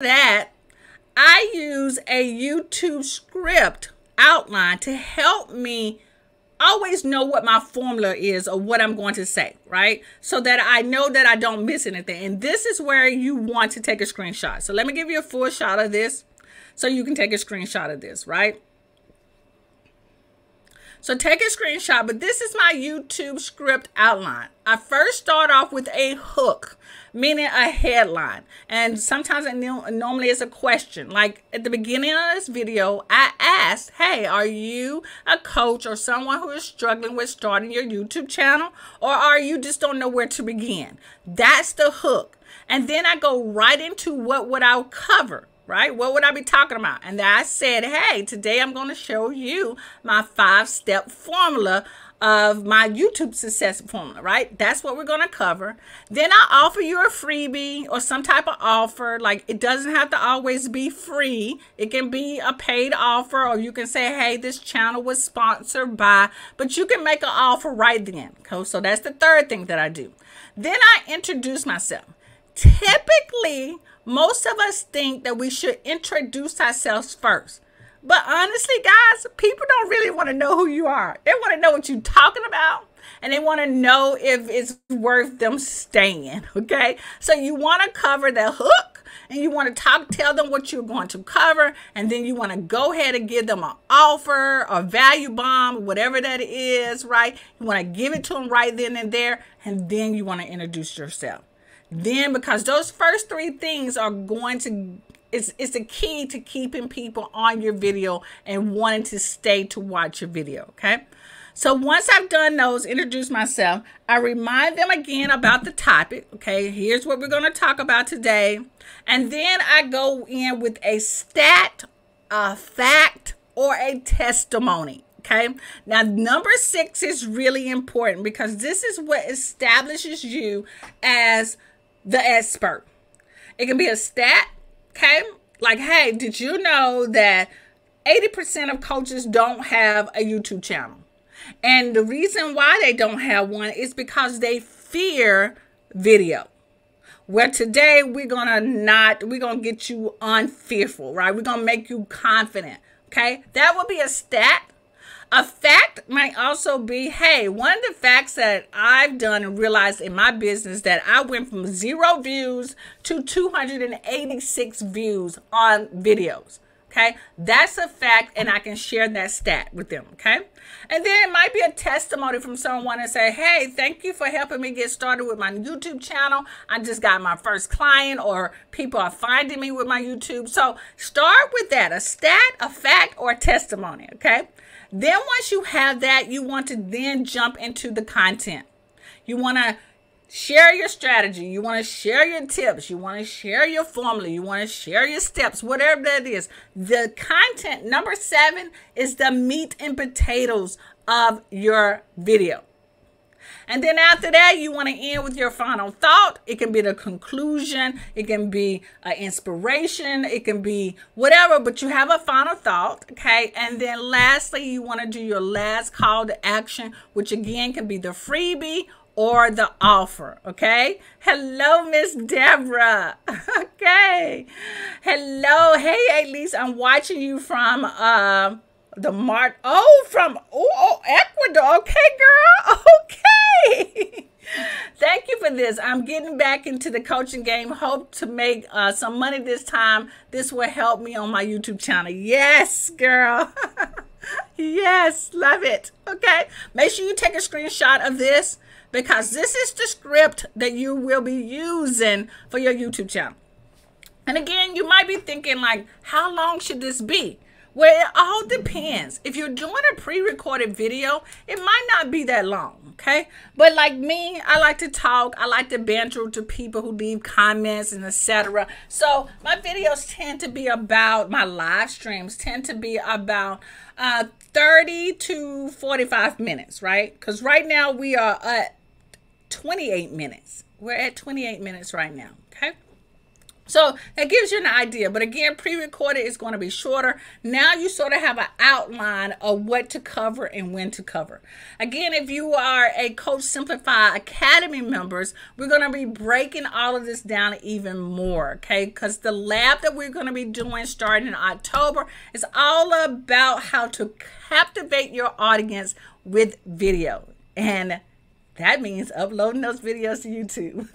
that, I use a YouTube script outline to help me always know what my formula is or what I'm going to say, right? So that I know that I don't miss anything. And this is where you want to take a screenshot. So let me give you a full shot of this so you can take a screenshot of this, right? So take a screenshot, but this is my YouTube script outline. I first start off with a hook, meaning a headline. And sometimes it normally is a question. Like at the beginning of this video, I asked, hey, are you a coach or someone who is struggling with starting your YouTube channel? Or are you just don't know where to begin? That's the hook. And then I go right into what would I cover. Right? What would I be talking about? And I said, hey, today I'm going to show you my 5-step formula of my YouTube success formula, right? That's what we're going to cover. Then I offer you a freebie or some type of offer. Like it doesn't have to always be free. It can be a paid offer, or you can say, hey, this channel was sponsored by, but you can make an offer right then. Okay? So that's the third thing that I do. Then I introduce myself. Typically, most of us think that we should introduce ourselves first. But honestly, guys, people don't really want to know who you are. They want to know what you're talking about, and they want to know if it's worth them staying, okay? So you want to cover the hook, and you want to tell them what you're going to cover, and then you want to go ahead and give them an offer, a value bomb, whatever that is, right? You want to give it to them right then and there, and then you want to introduce yourself. Then, because those first three things are going to, it's the key to keeping people on your video and wanting to stay to watch your video, okay? So once I've done those, introduce myself, I remind them again about the topic, okay? Here's what we're going to talk about today. And then I go in with a stat, a fact, or a testimony. Okay, now number 6 is really important because this is what establishes you as the expert. It can be a stat, okay? Like, hey, did you know that 80% of coaches don't have a YouTube channel? And the reason why they don't have one is because they fear video. Well, today we're going to get you unfearful, right? We're going to make you confident, okay? That would be a stat. A fact might also be, hey, one of the facts that I've done and realized in my business that I went from 0 views to 286 views on videos, okay? That's a fact, and I can share that stat with them, okay? And then it might be a testimony from someone and say, hey, thank you for helping me get started with my YouTube channel. I just got my first client, or people are finding me with my YouTube. So start with that, a stat, a fact, or a testimony, okay? Then once you have that, you want to then jump into the content. You want to share your strategy. You want to share your tips. You want to share your formula. You want to share your steps, whatever that is. The content, number 7, is the meat and potatoes of your video. And then after that, you want to end with your final thought. It can be the conclusion. It can be an inspiration. It can be whatever, but you have a final thought, okay? And then lastly, you want to do your last call to action, which again can be the freebie or the offer, okay? Hello, Miss Deborah, okay? Hello, hey, Elise, I'm watching you from, Ecuador. Okay, girl. Okay. Thank you for this. I'm getting back into the coaching game. Hope to make some money this time. This will help me on my YouTube channel. Yes, girl. Yes, love it. Okay. Make sure you take a screenshot of this because this is the script that you will be using for your YouTube channel. And again, you might be thinking like, how long should this be? Well, it all depends. If you're doing a pre-recorded video, it might not be that long, okay? But like me, I like to talk. I like to banter to people who leave comments and etc. So my videos tend to be about, my live streams tend to be about 30 to 45 minutes, right? Because right now we are at 28 minutes. We're at 28 minutes right now, okay? So that gives you an idea. But again, pre-recorded is going to be shorter. Now you sort of have an outline of what to cover and when to cover. Again, if you are a Coach Simplify Academy members, we're going to be breaking all of this down even more, okay? Because the lab that we're going to be doing starting in October is all about how to captivate your audience with video. And that means uploading those videos to YouTube.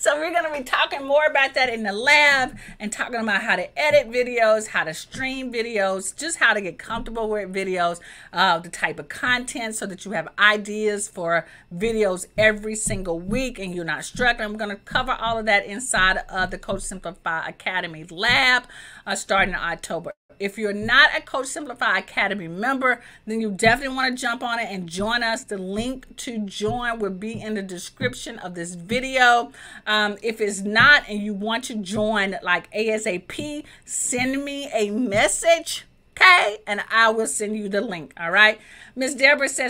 So we're going to be talking more about that in the lab and talking about how to edit videos, how to stream videos, just how to get comfortable with videos, the type of content so that you have ideas for videos every single week and you're not struggling. We're going to cover all of that inside of the Coach Simplify Academy lab starting in October. If you're not a Coach Simplify Academy member, then you definitely want to jump on it and join us. The link to join will be in the description of this video. If it's not and you want to join like ASAP, send me a message, okay? And I will send you the link, all right? Ms. Deborah says,